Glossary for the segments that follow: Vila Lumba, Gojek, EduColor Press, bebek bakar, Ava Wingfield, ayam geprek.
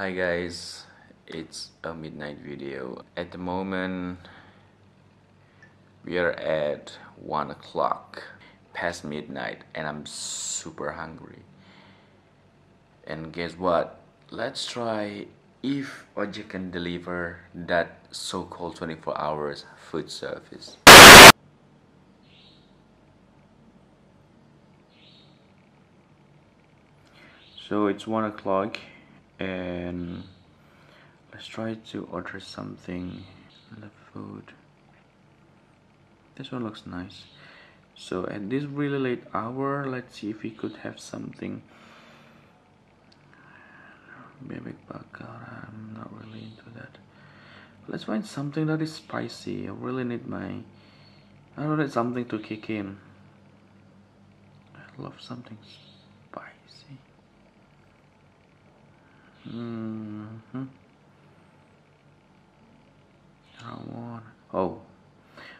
Hi guys, it's a midnight video. At the moment we are at 1 o'clock past midnight and I'm super hungry. And guess what? Let's try if Gojek can deliver that so-called 24 hours food service. So it's 1 o'clock and let's try to order something. The food, this one looks nice. So at this really late hour, let's see if we could have something. Bebek bakar, I'm not really into that. Let's find something that is spicy. I really need I need something to kick in. I love something spicy. Oh,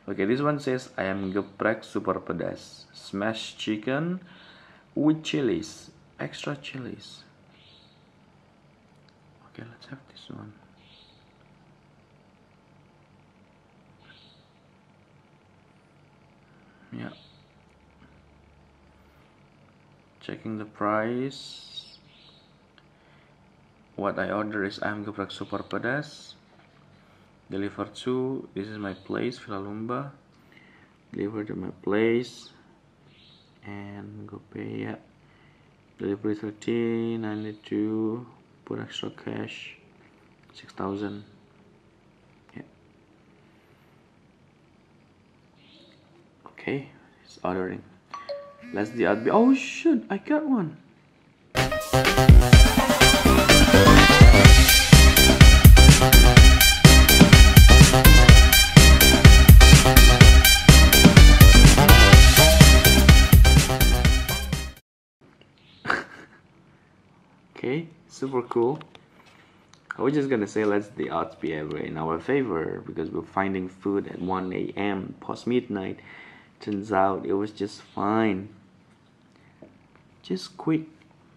okay, this one says ayam geprek super pedas, smashed chicken with chilies, extra chilies. Okay, let's have this one. Yeah, checking the price. What I order is ayam geprek super pedas, delivered to, this is my place, Vila Lumba, delivered to my place, and go pay, yeah, delivery 13, I need to put extra cash, 6,000, yeah, okay, it's ordering, let's the outbid, oh shoot, I got one. Okay, super cool. I was just gonna say let's the odds be ever in our favor because we're finding food at 1 AM past midnight. Turns out it was just fine. Just quick,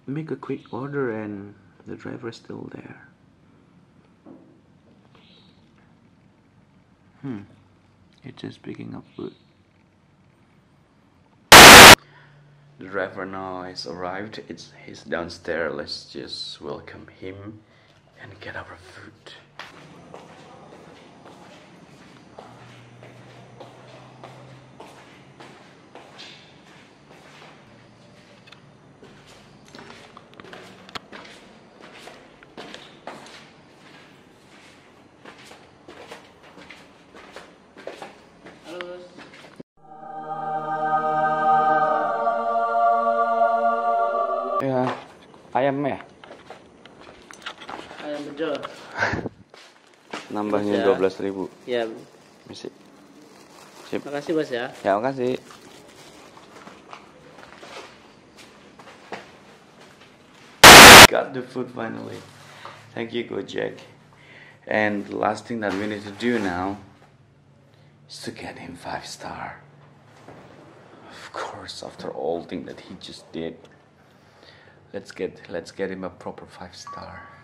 make a quick order and the driver is still there. It's just picking up food. The driver now has arrived. He's downstairs. Let's just welcome him and get our food. Ayamnya ya? Ayam bedol. Nambahnya ya. 12.000. Iya. Misi. Sip. Makasih Bos ya. Ya, makasih. Got the food finally. Thank you Gojek. And the last thing that we need to do now is to get him 5-star. Of course, after all thing that he just did. Let's get him a proper 5-star.